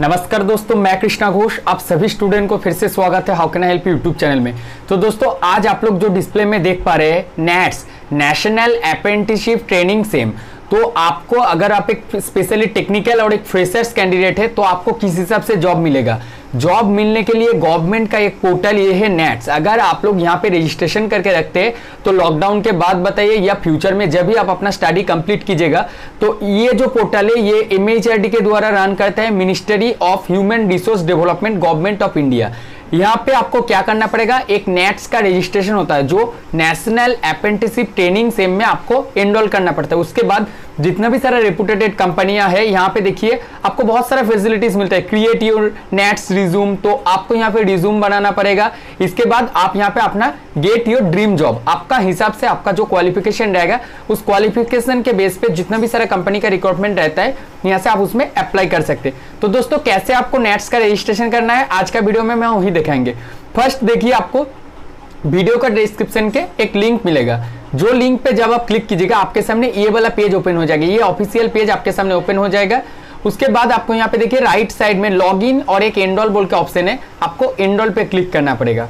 नमस्कार दोस्तों, मैं कृष्णा घोष, आप सभी स्टूडेंट को फिर से स्वागत है how can I help YouTube channel में। तो दोस्तों आज आप लोग जो डिस्प्ले में देख पा रहे हैं NATS national apprenticeship training scheme, तो आपको अगर आप एक स्पेशली टेक्निकल और एक फ्रेशर्स कैंडिडेट है तो आपको किस हिसाब से जॉब मिलेगा। जॉब मिलने के लिए गवर्नमेंट का एक पोर्टल ये है नेट्स। अगर आप लोग यहाँ पे रजिस्ट्रेशन करके रखते हैं तो लॉकडाउन के बाद बताइए या फ्यूचर में जब भी आप अपना स्टडी कंप्लीट कीजिएगा, तो ये जो पोर्टल है ये MHRD के द्वारा रन करता है, ministry of human resource development, government of India. यहाँ पे आपको क्या करना पड़ेगा, एक नेट्स का रजिस्ट्रेशन होता है जो नेशनल अप्रेंटिसशिप ट्रेनिंग सेम में आपको एनरोल करना पड़ता है। उसके बाद जितना भी सारा रेपुटेटेड कंपनियां है, यहाँ पे देखिए आपको बहुत सारा फैसिलिटीज मिलता है, क्रिएट योर नेट्स रिज्यूम, तो आपको यहाँ पे रिज्यूम बनाना पड़ेगा। इसके बाद आप यहाँ पे अपना गेट योर ड्रीम जॉब, आपका हिसाब से आपका जो क्वालिफिकेशन रहेगा उस क्वालिफिकेशन के बेस पे जितना भी सारा कंपनी का रिक्वायरमेंट रहता है यहाँ से आप उसमें अप्लाई कर सकते हैं। तो दोस्तों कैसे आपको नेट्स का रजिस्ट्रेशन करना है आज का वीडियो में मैं वही दिखाएंगे। फर्स्ट देखिए आपको वीडियो का डिस्क्रिप्शन के एक लिंक मिलेगा, जो लिंक पे जब आप क्लिक कीजिएगा आपके सामने ये वाला पेज ओपन हो जाएगा, ये ऑफिशियल पेज आपके सामने ओपन हो जाएगा। उसके बाद आपको यहाँ पे देखिए राइट साइड में लॉगिन और एक एनरोल बोल के ऑप्शन है, आपको एनरोल पे क्लिक करना पड़ेगा।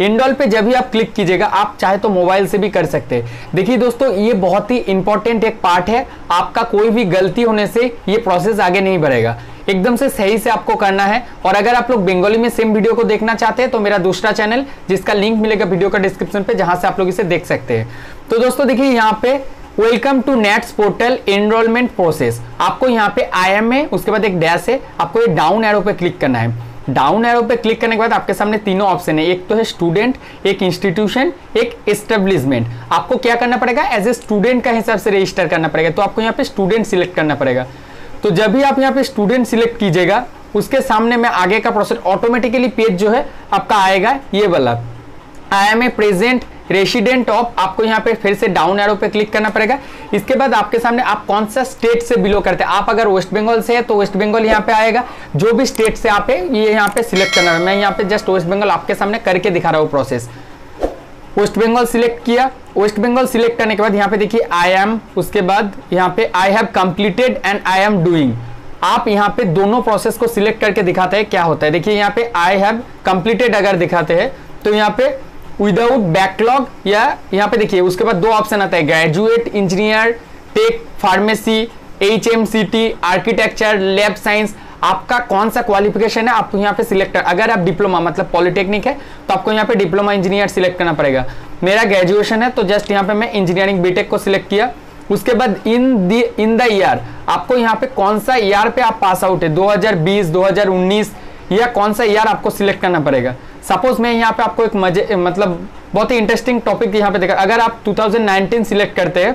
एनरोल पे जब भी आप क्लिक कीजिएगा, आप चाहे तो मोबाइल से भी कर सकते हैं। देखिए दोस्तों ये बहुत ही इंपॉर्टेंट एक पार्ट है, आपका कोई भी गलती होने से ये प्रोसेस आगे नहीं बढ़ेगा, एकदम से सही से आपको करना है। और अगर आप लोग बंगाली में सेम वीडियो को देखना चाहते हैं तो मेरा दूसरा चैनल जिसका लिंक मिलेगा वीडियो का डिस्क्रिप्शन पे, जहां से आप लोग इसे देख सकते हैं। तो दोस्तों देखिए यहाँ पे welcome to NATS portal enrolment process, आपको यहाँ पे IM है, उसके बाद एक डैश है, आपको ये डाउन एरो पे क्लिक करना है। डाउन एरो पे क्लिक करने के बाद आपके सामने तीनों ऑप्शन है, एक तो है स्टूडेंट, एक इंस्टीट्यूशन, एक एस्टेब्लिशमेंट। आपको क्या करना पड़ेगा, एज ए स्टूडेंट का हिसाब से रजिस्टर करना पड़ेगा, तो आपको यहाँ पे स्टूडेंट सिलेक्ट करना पड़ेगा। तो जब भी आप यहाँ पे स्टूडेंट सिलेक्ट कीजिएगा उसके सामने में आगे का प्रोसेस ऑटोमेटिकली पेज जो है आपका आएगा, ये वाला IM प्रेजेंट रेसिडेंट ऑफ, आपको यहाँ पे फिर से डाउन एरो पे क्लिक करना पड़ेगा। इसके बाद आपके सामने आप कौन सा स्टेट से बिलोंग करते हैं, आप अगर वेस्ट बंगाल से है तो वेस्ट बंगाल यहाँ पे आएगा, जो भी स्टेट से आप है ये यहाँ पे सिलेक्ट करना है। मैं यहाँ पे जस्ट वेस्ट बंगाल आपके सामने करके दिखा रहा हूँ प्रोसेस। वेस्ट बंगाल सिलेक्ट किया, वेस्ट बंगाल सिलेक्ट करने के बाद यहाँ पे देखिए IM, उसके बाद यहाँ पे I have completed and IM doing, आप यहाँ पे दोनों प्रोसेस को सिलेक्ट करके दिखाते हैं क्या होता है। देखिए यहाँ पे आई हैव कंप्लीटेड अगर दिखाते हैं तो यहाँ पे विदाउट बैकलॉग या यहाँ पे देखिए उसके बाद दो ऑप्शन आता है, graduate engineer, tech, pharmacy, HMCT, architecture, lab science. आपका कौन सा क्वालिफिकेशन है आपको यहाँ पे सिलेक्ट, अगर आप डिप्लोमा मतलब पॉलिटेक्निक है तो आपको यहाँ पे डिप्लोमा इंजीनियर सिलेक्ट करना पड़ेगा। मेरा ग्रेजुएशन है तो जस्ट यहाँ पे मैं इंजीनियरिंग BTech को सिलेक्ट किया। उसके बाद इन द ईयर, आपको यहाँ पे कौन सा ईयर पे आप पास आउट है, 2020, 2019 या कौन सा ईयर आपको सिलेक्ट करना पड़ेगा। सपोज मैं यहाँ पे आपको एक मजे मतलब बहुत ही इंटरेस्टिंग टॉपिक यहाँ पे देखा, अगर आप 2019 सिलेक्ट करते हैं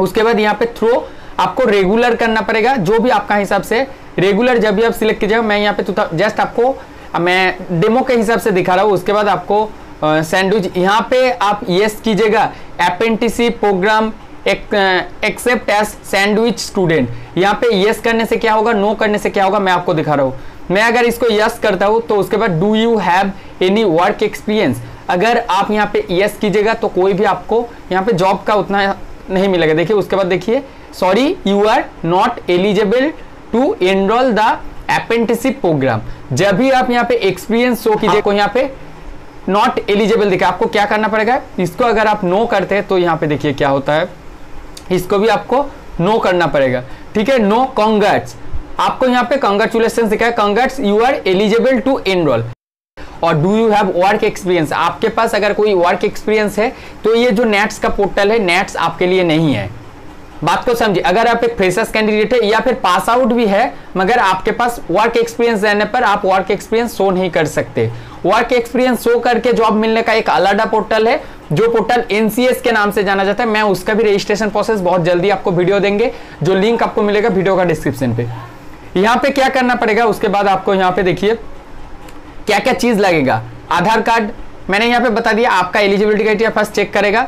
उसके बाद यहाँ पे थ्रो आपको रेगुलर करना पड़ेगा, जो भी आपका हिसाब से रेगुलर जब भी आप सिलेक्ट कीजिएगा। मैं यहाँ पे जस्ट आपको मैं डेमो के हिसाब से दिखा रहा हूँ। उसके बाद आपको सैंडविच यहाँ पे आप येस कीजिएगा, apprenticeship programme accept as sandwich student, यहाँ पे येस करने से क्या होगा, नो करने से क्या होगा मैं आपको दिखा रहा हूँ। मैं अगर इसको यस करता हूँ तो उसके बाद do you have any work experience, अगर आप यहाँ पे यस कीजिएगा तो कोई भी आपको यहाँ पे जॉब का उतना नहीं मिलेगा। देखिए उसके बाद देखिए sorry you are not eligible to enrol the apprenticeship programme, जब भी आप यहाँ पे एक्सपीरियंस शो कीजिए को यहाँ पे नॉट एलिजिबल दिखा, आपको क्या करना पड़ेगा, इसको अगर आप नो करते हैं तो यहाँ पे देखिए क्या होता है, इसको भी आपको नो करना पड़ेगा। ठीक है, नो कॉन्ग्रेट्स, आपको यहाँ पे कंग्रेचुलेशन दिखाया, congrats you are eligible to enrol. और do you have work experience, आपके पास अगर कोई वर्क एक्सपीरियंस है तो ये जो नेट्स का पोर्टल है नेट्स आपके लिए नहीं है। बात को समझिए, अगर आप एक फ्रेशर्स कैंडिडेट है या फिर पास आउट भी है मगर आपके पास वर्क एक्सपीरियंस रहने पर आप वर्क एक्सपीरियंस शो नहीं कर सकते। वर्क एक्सपीरियंस शो करके जॉब मिलने का एक अलग पोर्टल है, जो पोर्टल NCS के नाम से जाना जाता है। मैं उसका भी रजिस्ट्रेशन प्रोसेस बहुत जल्दी आपको वीडियो देंगे, जो लिंक आपको मिलेगा वीडियो का डिस्क्रिप्शन पे। यहाँ पे क्या करना पड़ेगा, उसके बाद आपको यहाँ पे देखिए क्या क्या चीज लगेगा, आधार कार्ड मैंने यहाँ पे बता दिया, आपका एलिजिबिलिटी क्राइटेरिया फर्स्ट चेक करेगा,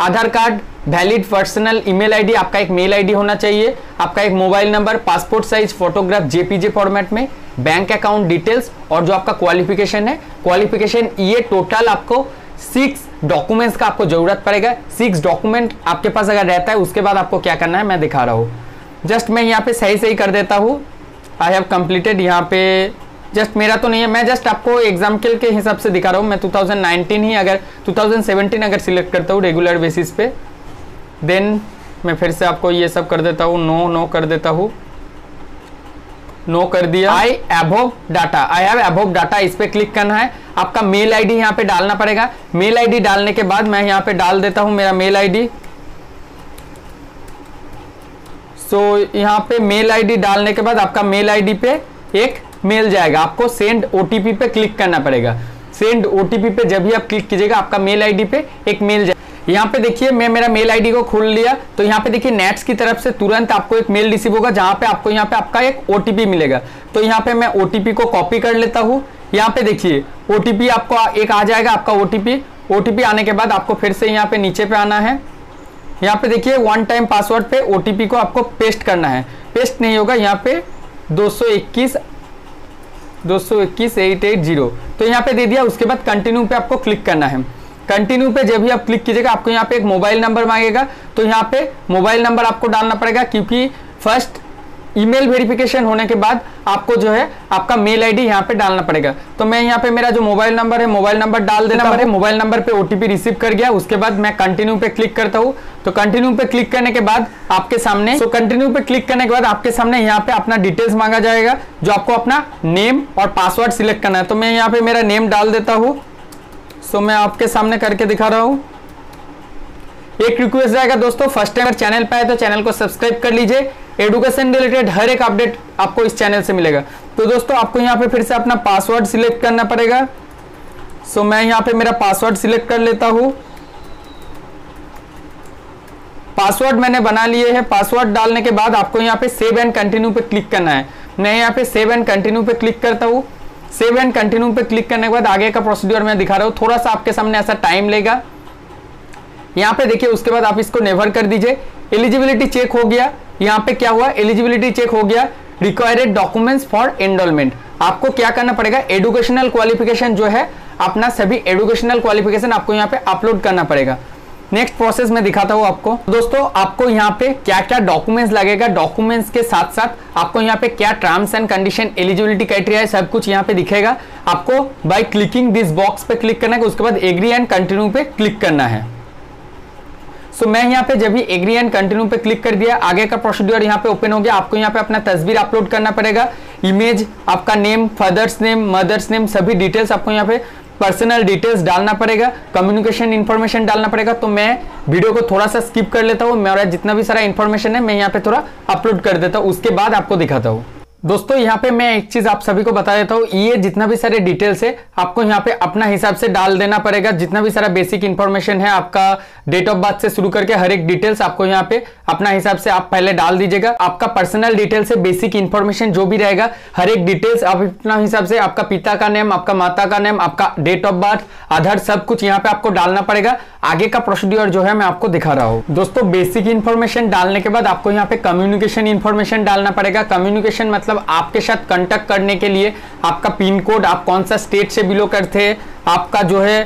Aadhaar card, valid personal email ID, आपका एक मेल ID होना चाहिए, आपका एक mobile number, passport size photograph JPG format में, बैंक अकाउंट डिटेल्स, और जो आपका क्वालिफिकेशन है, क्वालिफिकेशन ये टोटल आपको 6 डॉक्यूमेंट्स का आपको जरूरत पड़ेगा। 6 डॉक्यूमेंट आपके पास अगर रहता है उसके बाद आपको क्या करना है मैं दिखा रहा हूँ, जस्ट मैं यहाँ पे सही कर देता हूँ। I have completed. यहाँ पे जस्ट मेरा तो नहीं है, मैं जस्ट आपको एग्जाम्पल के हिसाब से दिखा रहा हूँ। मैं 2019 ही अगर 2017 अगर सिलेक्ट करता हूँ रेगुलर बेसिस पे, देन मैं फिर से आपको ये सब कर देता हूँ, नो कर देता हूँ, नो कर दिया। I above data, I have above data, इस पे क्लिक करना है। आपका मेल आईडी यहाँ पे डालना पड़ेगा। मेल आईडी डालने के बाद मैं यहाँ पे डाल देता हूँ मेरा मेल आईडी। सो यहाँ पे मेल आईडी डालने के बाद आपका मेल आईडी पे एक मेल जाएगा, आपको सेंड ओटीपी पे क्लिक करना पड़ेगा। सेंड ओटीपी पे जब भी आप क्लिक कीजिएगा आपका मेल आईडी पे एक मेल जाएगा। यहाँ पे देखिए मैं मेरा मेल आईडी को खोल लिया, तो यहाँ पे देखिए नेट्स की तरफ से तुरंत आपको एक मेल रिसीव होगा जहाँ पे आपको यहाँ पे आपका एक ओटीपी मिलेगा। तो यहाँ पे मैं ओटीपी को कॉपी कर लेता हूँ। यहाँ पे देखिए ओटीपी आपको एक आ जाएगा, आपका ओटीपी आने के बाद आपको फिर से यहाँ पे नीचे पे आना है। यहाँ पे देखिए वन टाइम पासवर्ड पे ओटीपी को आपको पेस्ट करना है, पेस्ट नहीं होगा। यहाँ पे 221 880 तो यहाँ पे दे दिया। उसके बाद कंटिन्यू पे आपको क्लिक करना है। कंटिन्यू पे जब भी आप क्लिक कीजिएगा आपको यहाँ पे एक मोबाइल नंबर मांगेगा, तो यहाँ पे मोबाइल नंबर आपको डालना पड़ेगा, क्योंकि फर्स्ट ईमेल वेरिफिकेशन होने के बाद आपको जो है आपका मेल आईडी यहाँ पे डालना पड़ेगा। तो मैं यहाँ पे मेरा जो मोबाइल नंबर डाल देना है। मोबाइल नंबर पे ओटीपी रिसीव कर गया। उसके बाद मैं कंटिन्यू पे क्लिक करता हूँ। तो कंटिन्यू पे क्लिक करने के बाद आपके सामने यहाँ पे अपना डिटेल्स मांगा जाएगा, जो आपको अपना नेम और पासवर्ड सिलेक्ट करना है। तो मैं यहाँ पे मेरा नेम डाल देता हूँ। तो मैं आपके सामने करके दिखा रहा हूँ। एक रिक्वेस्ट रहेगा दोस्तों, फर्स्ट टाइम चैनल पे आए तो चैनल को सब्सक्राइब कर लीजिए। एडुकेशन रिलेटेड हर एक अपडेट आपको इस चैनल से मिलेगा। तो दोस्तों आपको यहाँ पे फिर से अपना पासवर्ड सिलेक्ट करना पड़ेगा। सो मैं यहाँ पे मेरा पासवर्ड सिलेक्ट कर लेता हूँ। पासवर्ड मैंने बना लिए है। पासवर्ड डालने के बाद आपको यहाँ पे सेव एंड कंटिन्यू पे क्लिक करना है। मैं यहाँ पे सेव एंड कंटिन्यू पे क्लिक करता हूँ। सेव एंड कंटिन्यू पे क्लिक करने के बाद आगे का प्रोसीड्योर मैं दिखा रहा हूँ, थोड़ा सा आपके सामने ऐसा टाइम लेगा। यहाँ पे देखिए उसके बाद आप इसको नेवर कर दीजिए। एलिजिबिलिटी चेक हो गया। यहाँ पे क्या हुआ, एलिजिबिलिटी चेक हो गया। रिक्वायर्ड डॉक्यूमेंट्स फॉर एनरोलमेंट, आपको क्या करना पड़ेगा, एडुकेशनल क्वालिफिकेशन जो है अपना सभी एडुकेशनल क्वालिफिकेशन आपको यहाँ पे अपलोड करना पड़ेगा। नेक्स्ट प्रोसेस में दिखाता हूँ आपको। दोस्तों आपको यहाँ पे क्या क्या डॉक्यूमेंट्स लगेगा, डॉक्यूमेंट्स के साथ साथ आपको यहाँ पे क्या terms and condition, eligibility criteria है, सब कुछ यहाँ पे दिखेगा आपको। बाय क्लिकिंग दिस बॉक्स पे क्लिक करना है। उसके बाद एग्री एंड कंटिन्यू पे क्लिक करना है। सो मैं यहाँ पे जब भी एग्री एंड कंटिन्यू पे क्लिक कर दिया, आगे का प्रोसीड्योर यहाँ पे ओपन हो गया। आपको यहाँ पे अपना तस्वीर अपलोड करना पड़ेगा, इमेज, आपका name, father's name, mother's name, सभी डिटेल्स आपको यहाँ पे पर्सनल डिटेल्स डालना पड़ेगा, कम्युनिकेशन इन्फॉर्मेशन डालना पड़ेगा। तो मैं वीडियो को थोड़ा सा स्किप कर लेता हूँ। मेरा जितना भी सारा इन्फॉर्मेशन है मैं यहाँ पे थोड़ा अपलोड कर देता हूँ, उसके बाद आपको दिखाता हूँ। दोस्तों यहाँ पे मैं एक चीज आप सभी को बता देता हूँ, ये जितना भी सारे डिटेल्स है आपको यहाँ पे अपना हिसाब से डाल देना पड़ेगा। जितना भी सारा बेसिक इन्फॉर्मेशन है, आपका डेट ऑफ बर्थ से शुरू करके हर एक डिटेल्स आपको यहाँ पे अपना हिसाब से आप पहले डाल दीजिएगा। आपका पर्सनल डिटेल्स है, बेसिक इन्फॉर्मेशन जो भी रहेगा हर एक डिटेल्स आप अपना हिसाब से, आपका पिता का नेम, आपका माता का नेम, आपका डेट ऑफ बर्थ, आधार, सब कुछ यहाँ पे आपको डालना पड़ेगा। आगे का प्रोसीड्योर जो है मैं आपको दिखा रहा हूँ। दोस्तों बेसिक इन्फॉर्मेशन डालने के बाद आपको यहाँ पे कम्युनिकेशन इन्फॉर्मेशन डालना पड़ेगा। कम्युनिकेशन मतलब आपके साथ कांटेक्ट करने के लिए आपका पिन कोड, आप कौन सा स्टेट से बिलोंग करते हैं, आपका जो है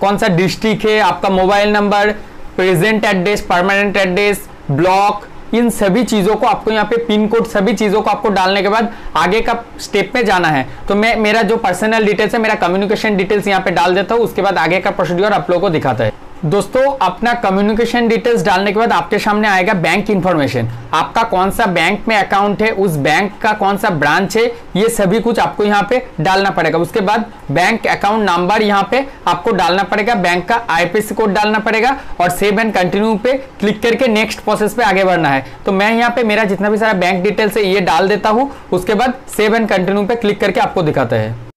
कौन सा डिस्ट्रिक्ट है, आपका mobile number, present address, permanent address, block, इन सभी चीजों को आपको यहाँ पे पिन कोड, सभी चीजों को आपको डालने के बाद आगे का स्टेप में जाना है। तो मैं मेरा जो पर्सनल डिटेल्स है, मेरा कम्युनिकेशन डिटेल्स यहाँ पे डाल देता हूँ। उसके बाद आगे का प्रोसीड्योर आप लोगों को दिखाता है। दोस्तों अपना कम्युनिकेशन डिटेल्स डालने के बाद आपके सामने आएगा बैंक इन्फॉर्मेशन। आपका कौन सा बैंक में अकाउंट है, उस बैंक का कौन सा ब्रांच है, ये सभी कुछ आपको यहाँ पे डालना पड़ेगा। उसके बाद बैंक अकाउंट नंबर यहाँ पे आपको डालना पड़ेगा, बैंक का आईएफएससी कोड डालना पड़ेगा और सेव एंड कंटिन्यू पे क्लिक करके नेक्स्ट प्रोसेस पे आगे बढ़ना है। तो मैं यहाँ पे मेरा जितना भी सारा बैंक डिटेल्स है ये डाल देता हूँ। उसके बाद सेव एंड कंटिन्यू पे क्लिक करके आपको दिखाता है।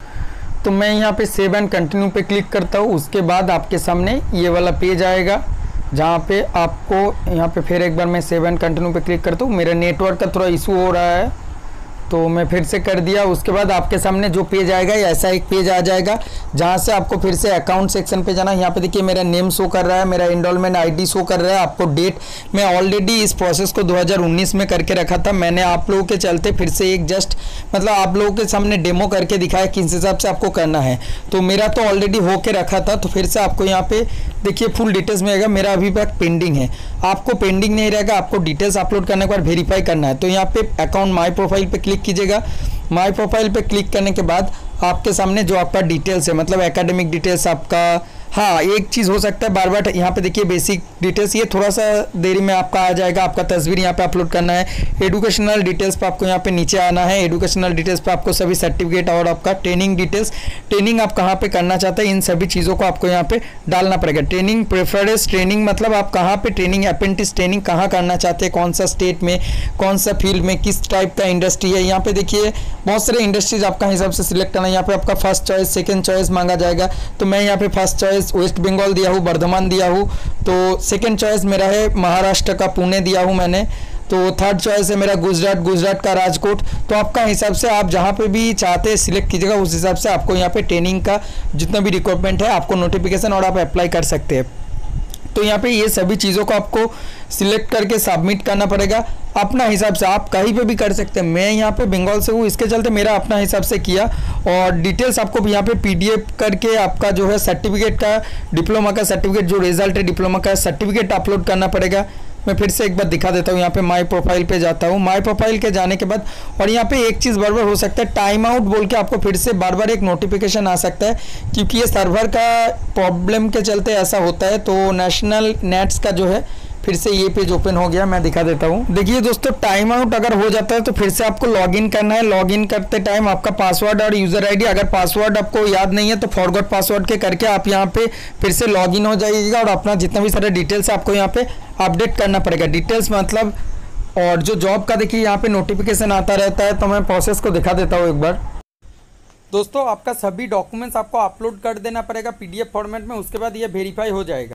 तो मैं यहाँ पे सेव एंड कंटिन्यू पे क्लिक करता हूँ। उसके बाद आपके सामने ये वाला पेज आएगा, जहाँ पे आपको यहाँ पे फिर एक बार मैं सेव एंड कंटिन्यू पे क्लिक करता हूँ। मेरा नेटवर्क का थोड़ा इशू हो रहा है तो मैं फिर से कर दिया। उसके बाद आपके सामने जो पेज आएगा ऐसा एक पेज आ जाएगा, जहाँ से आपको फिर से अकाउंट सेक्शन पे जाना है। यहाँ पे देखिए मेरा नेम शो कर रहा है, मेरा एनरोलमेंट आईडी शो कर रहा है, आपको डेट। मैं ऑलरेडी इस प्रोसेस को 2019 में करके रखा था। मैंने आप लोगों के चलते फिर से एक जस्ट मतलब आप लोगों के सामने डेमो करके दिखाया किस हिसाब से आपको करना है। तो मेरा तो ऑलरेडी होके रखा था, तो फिर से आपको यहाँ पे देखिए फुल डिटेल्स में आएगा। मेरा अभी तक पेंडिंग है, आपको पेंडिंग नहीं रहेगा। आपको डिटेल्स अपलोड करने के बाद वेरीफाई करना है। तो यहाँ पे अकाउंट माई प्रोफाइल पर क्लिक कीजिएगा। माय प्रोफाइल पे क्लिक करने के बाद आपके सामने जो आपका डिटेल्स है, मतलब एकेडमिक डिटेल्स आपका, हाँ एक चीज़ हो सकता है बार बार यहाँ पे देखिए बेसिक डिटेल्स, ये थोड़ा सा देरी में आपका आ जाएगा, आपका तस्वीर यहाँ पे अपलोड करना है। एडुकेशनल डिटेल्स पे आपको यहाँ पे नीचे आना है। एडुकेशनल डिटेल्स पे आपको सभी सर्टिफिकेट और आपका ट्रेनिंग डिटेल्स, ट्रेनिंग आप कहाँ पे करना चाहते हैं इन सभी चीज़ों को आपको यहाँ पे डालना पड़ेगा। ट्रेनिंग प्रेफरेंस, ट्रेनिंग मतलब आप कहाँ पर ट्रेनिंग, अप्रेंटिस ट्रेनिंग कहाँ करना चाहते हैं, कौन सा स्टेट में, कौन सा फील्ड में, किस टाइप का इंडस्ट्री है। यहाँ पे देखिए बहुत सारे इंडस्ट्रीज आपका हिसाब से सिलेक्ट करना है। यहाँ पर आपका फर्स्ट चॉइस सेकेंड चॉइस मांगा जाएगा, तो मैं यहाँ पर फर्स्ट चॉइस वेस्ट बंगाल दिया हूँ, बर्धमान दिया हूँ, तो सेकंड चॉइस मेरा है महाराष्ट्र का पुणे दिया हूँ मैंने, तो थर्ड चॉइस है मेरा गुजरात, गुजरात का राजकोट। तो आपका हिसाब से आप जहाँ पे भी चाहते हैं सिलेक्ट कीजिएगा, उस हिसाब से आपको यहाँ पे ट्रेनिंग का जितना भी रिक्वायरमेंट है आपको नोटिफिकेशन और आप अप्लाई कर सकते हैं। तो यहाँ पे ये सभी चीज़ों को आपको सिलेक्ट करके सबमिट करना पड़ेगा अपना हिसाब से, आप कहीं पे भी कर सकते हैं। मैं यहाँ पे बंगाल से हूँ, इसके चलते मेरा अपना हिसाब से किया। और डिटेल्स आपको यहाँ पे पीडीएफ करके आपका जो है सर्टिफिकेट का, डिप्लोमा का सर्टिफिकेट, जो रिजल्ट है डिप्लोमा का सर्टिफिकेट अपलोड करना पड़ेगा। मैं फिर से एक बार दिखा देता हूँ, यहाँ पे माय प्रोफाइल पे जाता हूँ। माय प्रोफाइल के जाने के बाद और यहाँ पे एक चीज़ बार बार हो सकता है टाइम आउट बोल के आपको फिर से बार बार एक नोटिफिकेशन आ सकता है, क्योंकि ये सर्वर का प्रॉब्लम के चलते ऐसा होता है। तो नेशनल नेट्स का जो है फिर से ये पेज ओपन हो गया, मैं दिखा देता हूँ। देखिए दोस्तों, टाइम आउट अगर हो जाता है तो फिर से आपको लॉगिन करना है। लॉगिन करते टाइम आपका पासवर्ड और यूज़र आईडी, अगर पासवर्ड आपको याद नहीं है तो फॉरगॉट पासवर्ड के करके आप यहाँ पे फिर से लॉगिन हो जाइएगा और अपना जितना भी सारा डिटेल्स आपको यहाँ पे अपडेट करना पड़ेगा। डिटेल्स मतलब, और जो जॉब का देखिए यहाँ पर नोटिफिकेशन आता रहता है, तो मैं प्रोसेस को दिखा देता हूँ एक बार। दोस्तों आपका सभी डॉक्यूमेंट्स आपको अपलोड कर देना पड़ेगा पीडीएफ फॉर्मेट में, उसके बाद ये वेरीफाई हो जाएगा।